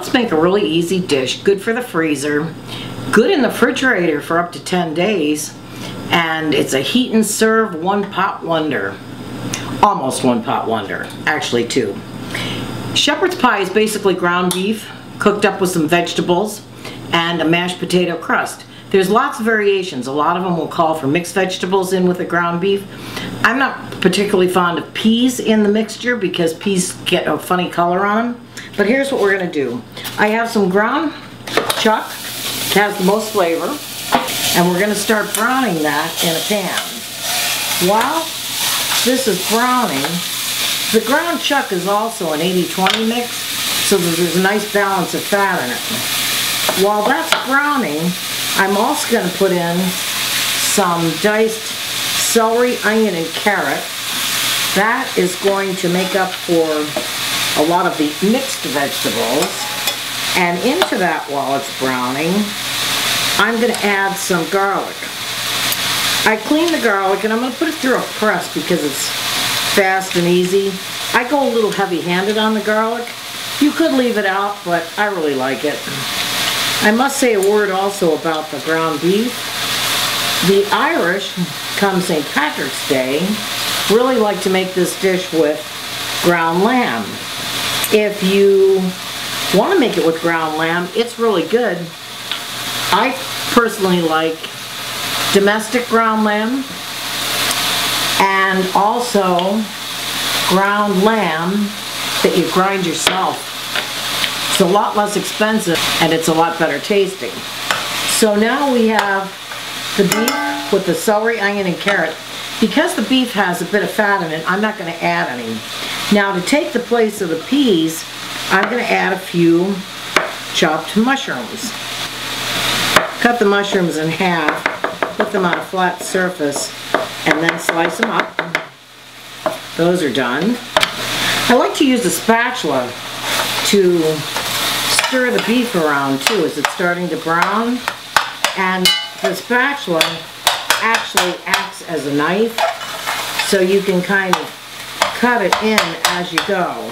Let's make a really easy dish, good for the freezer, good in the refrigerator for up to 10 days, and it's a heat and serve one-pot wonder. Almost one-pot wonder, actually two. Shepherd's pie is basically ground beef cooked up with some vegetables and a mashed potato crust. There's lots of variations. A lot of them will call for mixed vegetables in with the ground beef. I'm not particularly fond of peas in the mixture because peas get a funny color on them. But here's what we're going to do. I have some ground chuck. It has the most flavor. And we're going to start browning that in a pan. While this is browning, the ground chuck is also an 80-20 mix, so that there's a nice balance of fat in it. While that's browning, I'm also going to put in some diced celery, onion, and carrot. That is going to make up for a lot of the mixed vegetables. And into that, while it's browning, I'm going to add some garlic. I clean the garlic and I'm going to put it through a press because it's fast and easy. I go a little heavy-handed on the garlic. You could leave it out, but I really like it. I must say a word also about the ground beef. The Irish, come St. Patrick's Day, really like to make this dish with ground lamb. If you want to make it with ground lamb, it's really good. I personally like domestic ground lamb and also ground lamb that you grind yourself. It's a lot less expensive and it's a lot better tasting. So now we have the beef with the celery, onion, and carrot. Because the beef has a bit of fat in it, I'm not going to add any. Now to take the place of the peas, I'm going to add a few chopped mushrooms. Cut the mushrooms in half, put them on a flat surface, and then slice them up. Those are done. I like to use a spatula to stir the beef around too as it's starting to brown, and the spatula actually acts as a knife, so you can kind of cut it in as you go.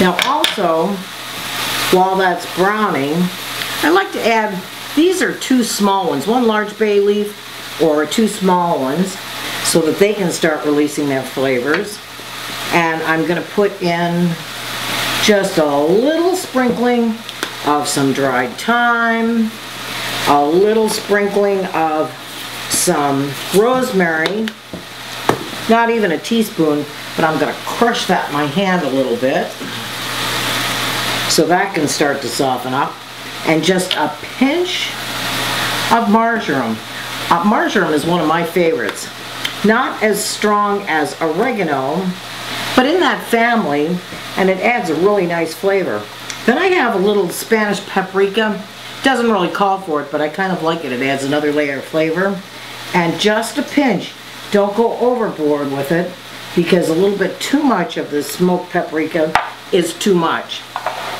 Now also, while that's browning, I like to add, these are two small ones, one large bay leaf or two small ones, so that they can start releasing their flavors. And I'm going to put in just a little sprinkling of some dried thyme, a little sprinkling of some rosemary, not even a teaspoon, but I'm going to crush that in my hand a little bit so that can start to soften up, and just a pinch of marjoram. Marjoram is one of my favorites. Not as strong as oregano, but in that family, and it adds a really nice flavor. Then I have a little Spanish paprika. Doesn't really call for it, but I kind of like it. It adds another layer of flavor. And just a pinch. Don't go overboard with it, because a little bit too much of the smoked paprika is too much.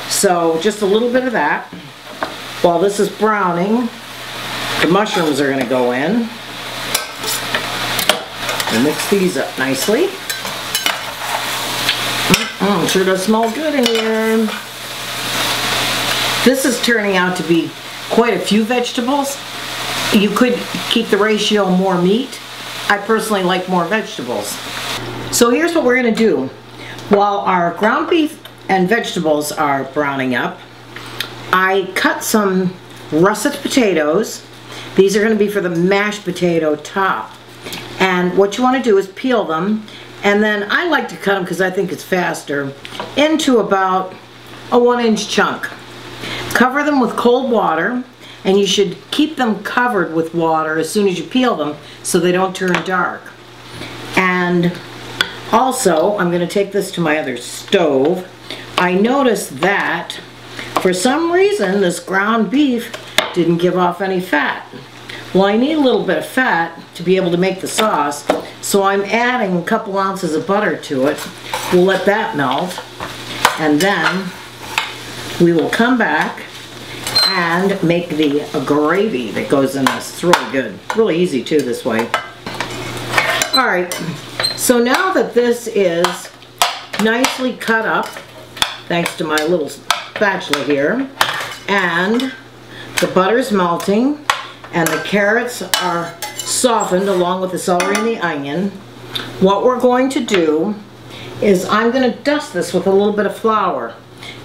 So just a little bit of that. While this is browning, the mushrooms are going to go in. We'll mix these up nicely. Oh, sure does smell good in here. This is turning out to be quite a few vegetables. You could keep the ratio more meat. I personally like more vegetables. So here's what we're going to do. While our ground beef and vegetables are browning up, I cut some russet potatoes. These are going to be for the mashed potato top. And what you want to do is peel them. And then I like to cut them, because I think it's faster, into about a 1-inch chunk. Cover them with cold water, and you should keep them covered with water as soon as you peel them so they don't turn dark. And also, I'm going to take this to my other stove. I noticed that for some reason this ground beef didn't give off any fat. Well, I need a little bit of fat to be able to make the sauce, so I'm adding a couple ounces of butter to it. We'll let that melt, and then we will come back and make the gravy that goes in this. It's really good. Really easy, too, this way. All right, so now that this is nicely cut up, thanks to my little spatula here, and the butter's melting, and the carrots are softened along with the celery and the onion. What we're going to do is I'm going to dust this with a little bit of flour.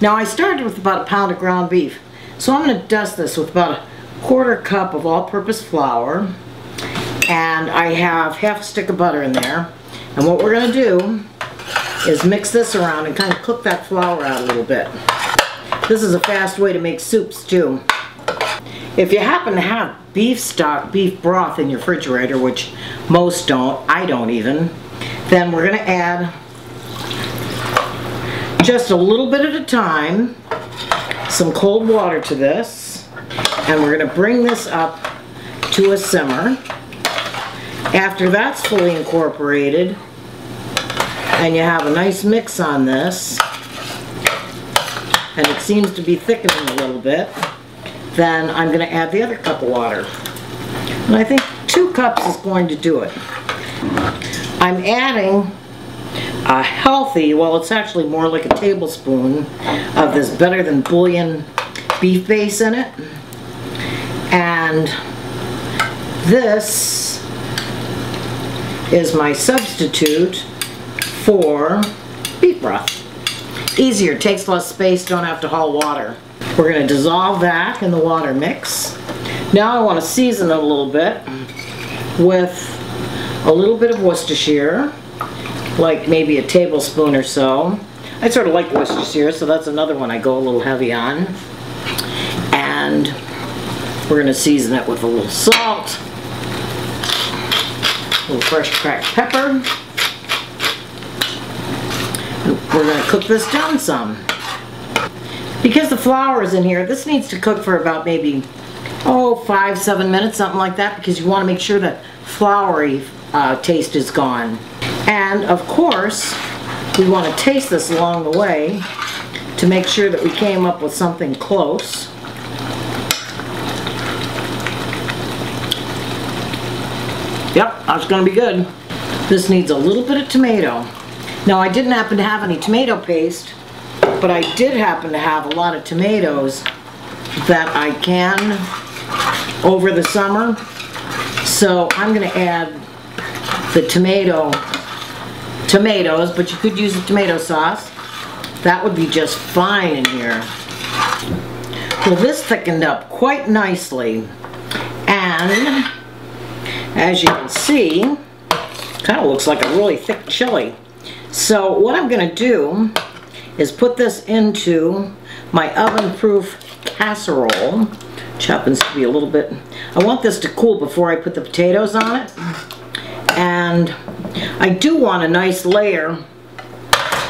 Now I started with about a pound of ground beef, so I'm going to dust this with about a quarter cup of all-purpose flour, and I have half a stick of butter in there. And what we're going to do is mix this around and kind of cook that flour out a little bit. This is a fast way to make soups too. If you happen to have beef stock, beef broth in your refrigerator, which most don't, I don't even, then we're going to add just a little bit at a time some cold water to this, and we're going to bring this up to a simmer. After that's fully incorporated and you have a nice mix on this, and it seems to be thickening a little bit, then I'm going to add the other cup of water. And I think 2 cups is going to do it. I'm adding a healthy, well, it's actually more like a tablespoon of this better than bouillon beef base in it. And this is my substitute for beef broth. Easier, takes less space, don't have to haul water. We're going to dissolve that in the water mix. Now I want to season it a little bit with a little bit of Worcestershire, like maybe a tablespoon or so. I sort of like Worcestershire, so that's another one I go a little heavy on. And we're going to season it with a little salt, a little fresh cracked pepper. We're going to cook this down some. Because the flour is in here, this needs to cook for about maybe, 5-7 minutes, something like that, because you want to make sure that floury taste is gone. And of course, we want to taste this along the way to make sure that we came up with something close. Yep, that's going to be good. This needs a little bit of tomato. Now I didn't happen to have any tomato paste, but I did happen to have a lot of tomatoes that I canned over the summer. So I'm going to add the tomatoes, but you could use the tomato sauce. That would be just fine in here. Well, this thickened up quite nicely. And as you can see, kind of looks like a really thick chili. So what I'm going to do is put this into my oven-proof casserole, which happens to be a little bit... I want this to cool before I put the potatoes on it. And I do want a nice layer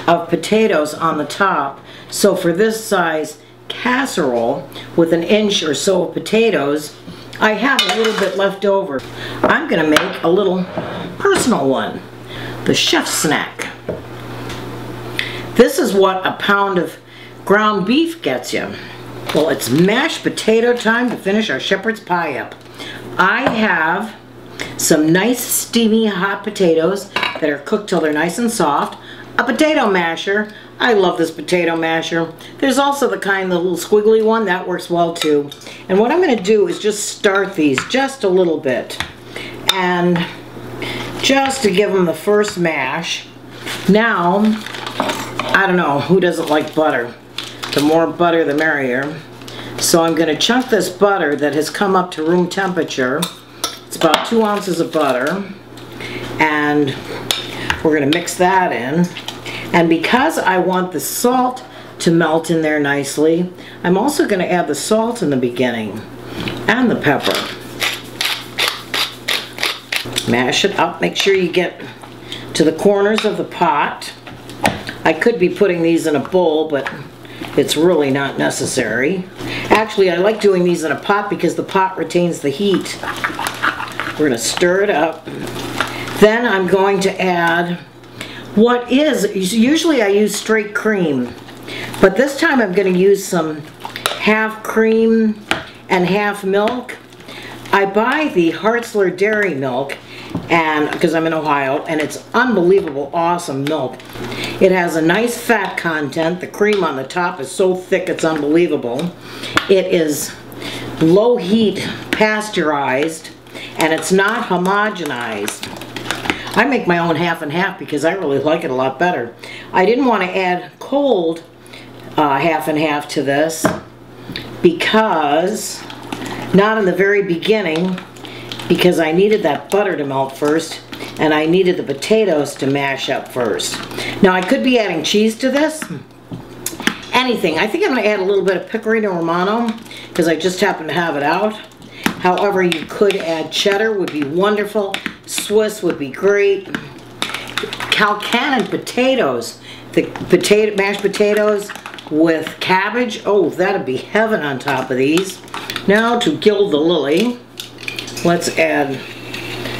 of potatoes on the top. So for this size casserole, with 1 inch or so of potatoes, I have a little bit left over. I'm going to make a little personal one, the chef's snack. This is what a pound of ground beef gets you. Well, it's mashed potato time to finish our shepherd's pie up. I have some nice steamy hot potatoes that are cooked till they're nice and soft. A potato masher. I love this potato masher. There's also the kind, the little squiggly one, that works well too. And what I'm going to do is just start these just a little bit. And just to give them the first mash. Now, I don't know, who doesn't like butter? The more butter, the merrier. So I'm going to chunk this butter that has come up to room temperature. It's about 2 ounces of butter. And we're going to mix that in. And because I want the salt to melt in there nicely, I'm also going to add the salt in the beginning and the pepper. Mash it up. Make sure you get to the corners of the pot. I could be putting these in a bowl, but it's really not necessary. Actually, I like doing these in a pot because the pot retains the heat. We're going to stir it up. Then I'm going to add what is, usually I use straight cream, but this time I'm going to use some half cream and half milk. I buy the Hartzler dairy milk, and because I'm in Ohio, and it's unbelievable awesome milk. It has a nice fat content. The cream on the top is so thick it's unbelievable. It is low heat pasteurized, and it's not homogenized. I make my own half and half because I really like it a lot better. I didn't want to add cold half and half to this because, not in the very beginning, because I needed that butter to melt first, and I needed the potatoes to mash up first. Now I could be adding cheese to this, anything. I think I'm going to add a little bit of Pecorino Romano because I just happen to have it out. However, you could add cheddar, would be wonderful. Swiss would be great. Calcanon potatoes, the potato, mashed potatoes with cabbage. Oh, that'd be heaven on top of these. Now to gild the lily, let's add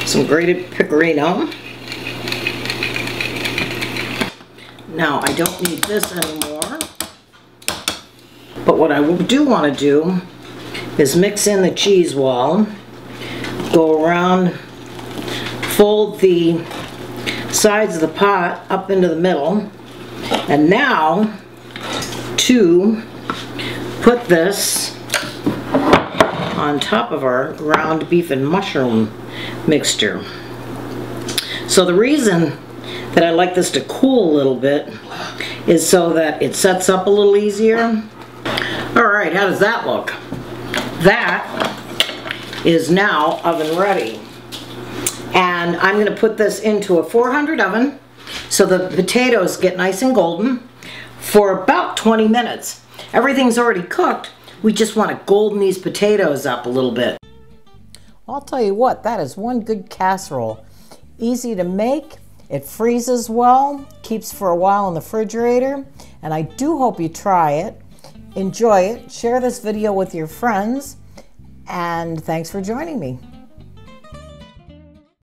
some grated pecorino. Now I don't need this anymore, but what I do want to do is mix in the cheese wall, go around, fold the sides of the pot up into the middle, and now to put this on top of our ground beef and mushroom mixture. So the reason that I like this to cool a little bit is so that it sets up a little easier. All right, how does that look? That is now oven ready. And I'm going to put this into a 400 oven so the potatoes get nice and golden for about 20 minutes. Everything's already cooked. We just want to golden these potatoes up a little bit. I'll tell you what, that is one good casserole. Easy to make, it freezes well, keeps for a while in the refrigerator, and I do hope you try it. Enjoy it, share this video with your friends, and thanks for joining me.